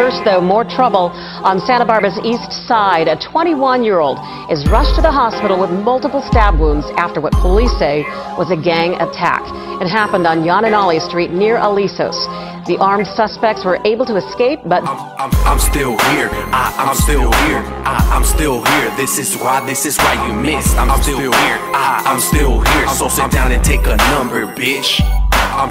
First, though, more trouble on Santa Barbara's east side. A 21-year-old is rushed to the hospital with multiple stab wounds after what police say was a gang attack. It happened on Yanenali Street near Alisos. The armed suspects were able to escape, but I'm still here. I'm still here. I'm still here. This is why. This is why you missed. I'm still here. I'm still here. So sit down and take a number, bitch. I'm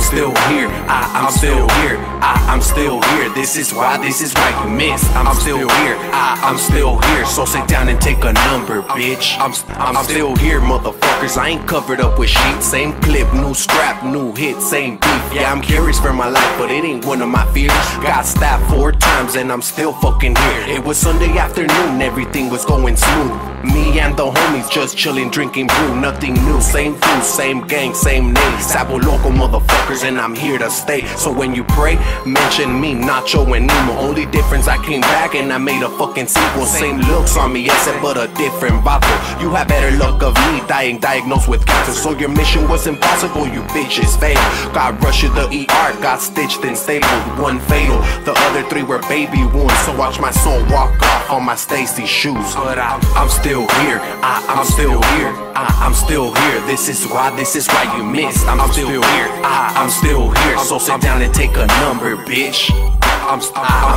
still here. I'm still here. I'm still here. This is why. This is why you missed. I'm still here. I'm still here. So sit down and take a number, bitch. I'm still here, motherfuckers. I ain't covered up with shit. Same clip, new strap, new hit, same beef. Yeah, I'm curious for my life, but it ain't one of my fears. Got stabbed 4 times and I'm still fucking here. It was Sunday afternoon, everything was going smooth. Me and the homies just chillin', drinking brew. Nothing new, same food, same gang, same name. Sabolo Loko motherfuckers, and I'm here to stay. So when you pray, mention me, Nacho and Nemo. Only difference, I came back and I made a fucking sequel. Same looks on me, except but a different bottle. You had better luck of me dying, diagnosed with cancer. So your mission was impossible, you bitches failed. Got rushed to the ER, got stitched and stapled. 1 fatal, the other 3 were baby wounds. So watch my soul walk off on my Stacy's shoes. But I'm still here. I'm still here. I'm still here. This is why. This is why you missed. I'm still here. I'm still here. So sit down and take a number, bitch. I'm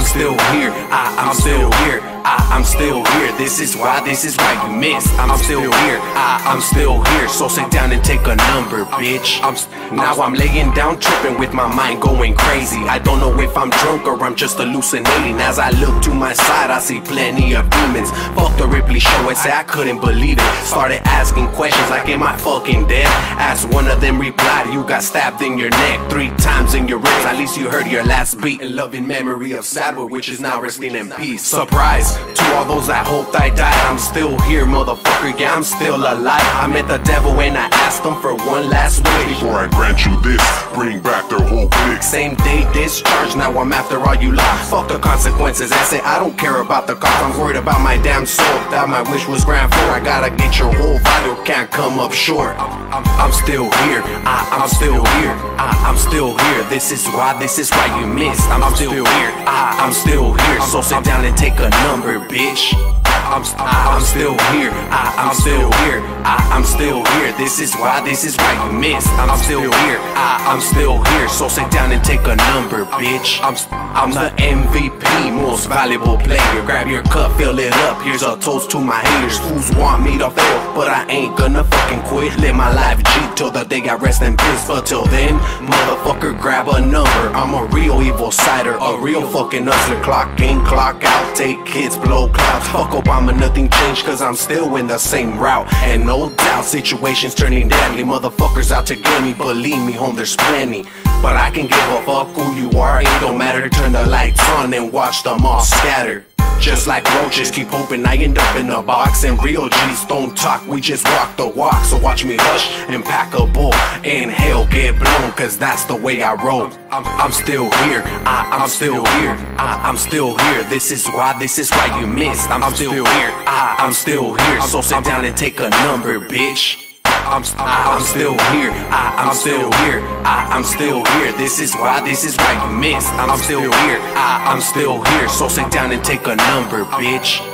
still here. I'm still here. I'm still here. This is why. This is why you missed. I'm still here. I'm still here. So sit down and take a number, bitch. Now I'm laying down, tripping with my mind going crazy. I don't know if I'm drunk or I'm just hallucinating. As I look to my side, I see plenty of demons. Fuck the Ripley show and say I couldn't believe it. Started asking questions like, am I fucking dead? As one of them replied, you got stabbed in your neck 3 times in your ribs. At least you heard your last beat. In love and memory of Sad Boy, which is now resting in peace. Surprise to all those that hoped I died. I'm still here, motherfucker. Yeah, I'm still alive. I met the devil and I asked him for one last wish. Before I grant you this, bring back their whole clique. Same day discharge, now I'm after all you lie. Fuck the consequences, I say I don't care about the cost. I'm worried about my damn soul, that my wish was granted. I gotta get your whole vital, can't come up short. I'm still here, I'm still here, I'm still here. This is why you missed. I'm still here, I'm still here. So sit down and take a number, bitch. I'm still here. I'm still here. I'm still here. This is why you missed. I'm still here. I'm still here. So sit down and take a number, bitch. I'm the MVP, most valuable player. Grab your cup, fill it up. Here's a toast to my haters. Fools want me to fail, but I ain't gonna fucking quit. Live my life G till the day I rest in peace. But till then, motherfucker, grab a number. I'm a real evil cider, a real fucking hustler. Clock in, clock out, take hits, blow clouds. Fuck Obama, nothing changed, cause I'm still in the same route. And no doubt, situations turning deadly. Motherfuckers out to get me, believe me, home there's plenty. But I can give a fuck who you are, it don't matter. Turn the lights on and watch them all scatter. Just like roaches, keep hoping I end up in a box. And real G's don't talk, we just walk the walk. So watch me hush and pack a bowl. Inhale, get blown, cause that's the way I roll. I'm still here, I'm still here, I'm still here. This is why you missed. I'm still here, I'm still here. So sit down and take a number, bitch. I'm still here, I'm still here, I'm still here. This is why you missed. I'm still here, I'm still here. So sit down and take a number, bitch.